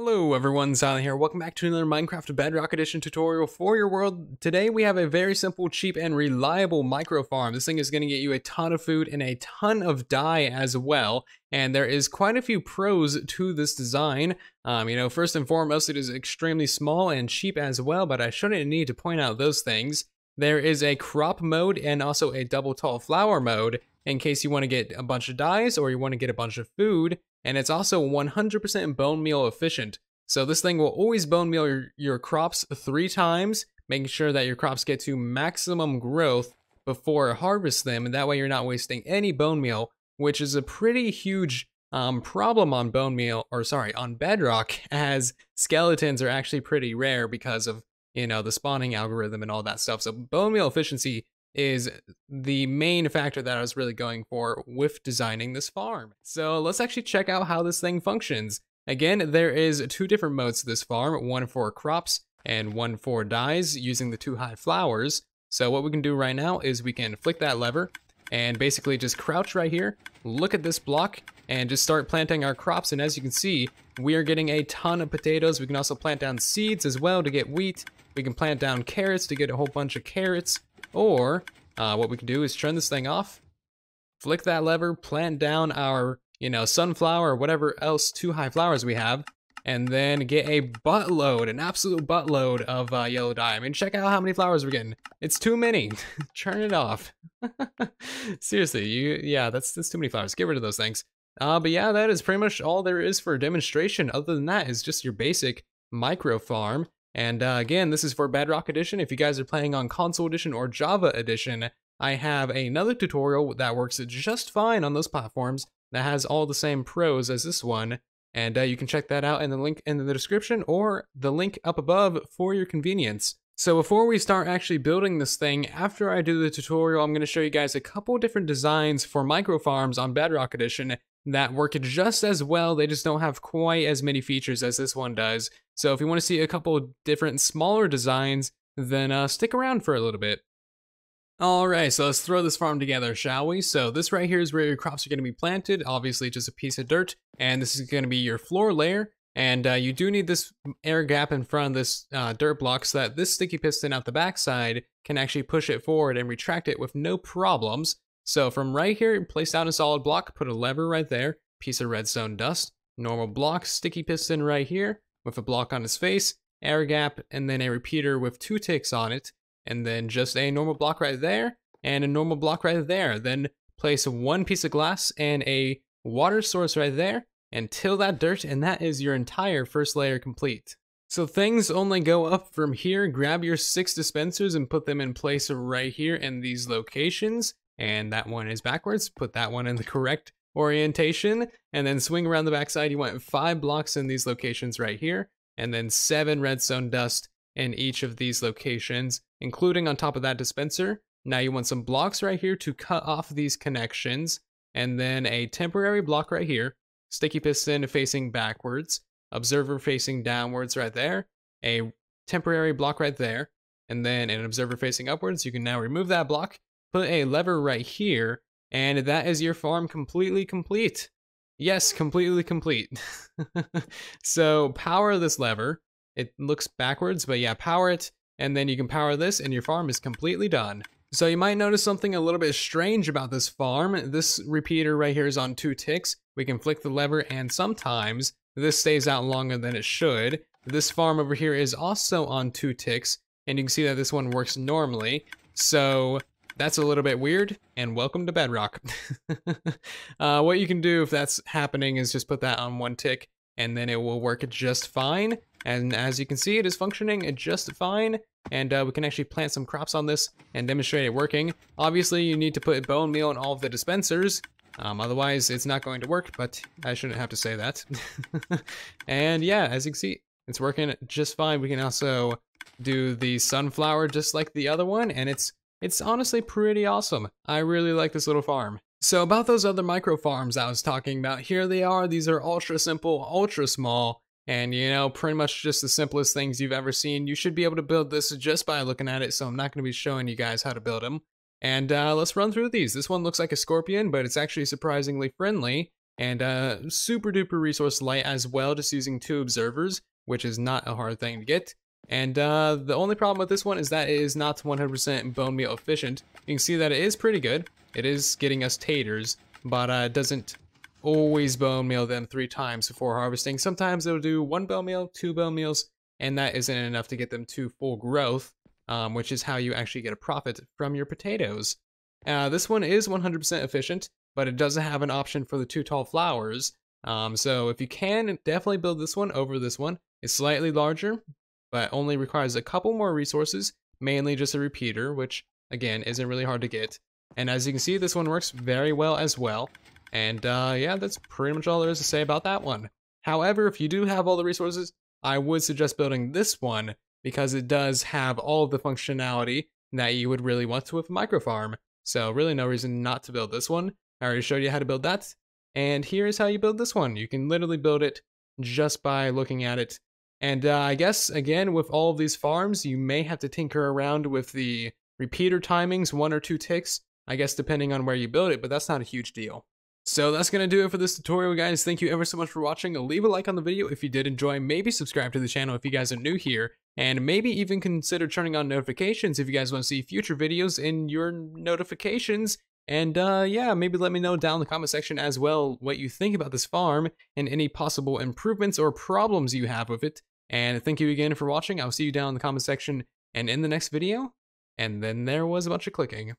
Hello everyone, Silent here. Welcome back to another Minecraft Bedrock Edition tutorial for your world. Today we have a very simple, cheap, and reliable micro farm. This thing is going to get you a ton of food and a ton of dye as well. And there is quite a few pros to this design. First and foremost, it is extremely small and cheap as well, but I shouldn't need to point out those things. There is a crop mode and also a double tall flower mode in case you want to get a bunch of dyes or you want to get a bunch of food. And it's also 100% bone meal efficient. So this thing will always bone meal your crops 3 times, making sure that your crops get to maximum growth before harvest them. And that way you're not wasting any bone meal, which is a pretty huge problem on bedrock, as skeletons are actually pretty rare because of, the spawning algorithm and all that stuff. So bone meal efficiency is the main factor that I was really going for with designing this farm. So let's actually check out how this thing functions. Again, there is 2 different modes to this farm, one for crops and one for dyes using the 2 high flowers. So what we can do right now is we can flick that lever and basically just crouch right here, look at this block, and just start planting our crops. And as you can see, we are getting a ton of potatoes. We can also plant down seeds as well to get wheat. We can plant down carrots to get a whole bunch of carrots. Or what we can do is turn this thing off, flick that lever, plant down our, sunflower or whatever else 2 high flowers we have, and then get a buttload, an absolute buttload of yellow dye. I mean, check out how many flowers we're getting. It's too many. Turn it off. Seriously, that's too many flowers. Get rid of those things. But yeah, that is pretty much all there is for a demonstration. Other than that, it's just your basic micro farm. And again, this is for Bedrock Edition. If you guys are playing on Console Edition or Java Edition, I have another tutorial that works just fine on those platforms that has all the same pros as this one. And you can check that out in the link in the description or the link up above for your convenience. So before we start actually building this thing, after I do the tutorial, I'm going to show you guys a couple different designs for micro farms on Bedrock Edition that work just as well. They just don't have quite as many features as this one does. So if you want to see a couple of different smaller designs, then stick around for a little bit. All right, so let's throw this farm together, shall we? So this right here is where your crops are going to be planted. Obviously, just a piece of dirt, and this is going to be your floor layer. And you do need this air gap in front of this dirt block so that this sticky piston out the backside can actually push it forward and retract it with no problems. So from right here, place down a solid block, put a lever right there, piece of redstone dust, normal block, sticky piston right here with a block on its face, air gap, and then a repeater with 2 ticks on it, and then just a normal block right there and a normal block right there. Then place 1 piece of glass and a water source right there and till that dirt, and that is your entire first layer complete. So things only go up from here. Grab your 6 dispensers and put them in place right here in these locations, and that one is backwards. Put that one in the correct orientation, and then swing around the backside. You want 5 blocks in these locations right here, and then 7 redstone dust in each of these locations, including on top of that dispenser. Now you want some blocks right here to cut off these connections, and then a temporary block right here. Sticky piston facing backwards, observer facing downwards right there, a temporary block right there, and then an observer facing upwards. You can now remove that block, put a lever right here, and that is your farm completely complete. Yes, completely complete. So power this lever. It looks backwards, but yeah, power it, and then you can power this, and your farm is completely done. So you might notice something a little bit strange about this farm. This repeater right here is on 2 ticks. We can flick the lever, and sometimes this stays out longer than it should. This farm over here is also on 2 ticks, and you can see that this one works normally. So that's a little bit weird, and welcome to Bedrock. What you can do if that's happening is just put that on 1 tick, and then it will work just fine. And as you can see, it is functioning just fine. And we can actually plant some crops on this and demonstrate it working. Obviously, you need to put bone meal in all of the dispensers. Otherwise, it's not going to work, but I shouldn't have to say that. And yeah, as you can see, it's working just fine. We can also do the sunflower just like the other one. And it's honestly pretty awesome. I really like this little farm. So about those other micro farms I was talking about, here they are. These are ultra simple, ultra small. And pretty much just the simplest things you've ever seen. You should be able to build this just by looking at it, so I'm not going to be showing you guys how to build them. And let's run through these. This one looks like a scorpion, but it's actually surprisingly friendly. and super duper resource light as well, just using 2 observers, which is not a hard thing to get. And the only problem with this one is that it is not 100% bone meal efficient. You can see that it is pretty good. It is getting us taters, but it doesn't always bone meal them 3 times before harvesting. Sometimes it'll do 1 bone meal, 2 bone meals, and that isn't enough to get them to full growth, which is how you actually get a profit from your potatoes. This one is 100% efficient, but it doesn't have an option for the 2 tall flowers. So if you can, definitely build this one over this one. It's slightly larger, but only requires a couple more resources, mainly just a repeater, which again isn't really hard to get. And as you can see, this one works very well as well. And yeah, that's pretty much all there is to say about that one. However, if you do have all the resources, I would suggest building this one because it does have all of the functionality that you would really want to with a micro farm. So really no reason not to build this one. I already showed you how to build that. And here's how you build this one. You can literally build it just by looking at it. And I guess, again, with all of these farms, you may have to tinker around with the repeater timings, 1 or 2 ticks, I guess, depending on where you build it, but that's not a huge deal. So that's going to do it for this tutorial, guys. Thank you ever so much for watching. Leave a like on the video if you did enjoy. Maybe subscribe to the channel if you guys are new here. And maybe even consider turning on notifications if you guys want to see future videos in your notifications. And yeah, maybe let me know down in the comment section as well what you think about this farm and any possible improvements or problems you have with it. And thank you again for watching. I'll see you down in the comment section and in the next video. And then there was a bunch of clicking.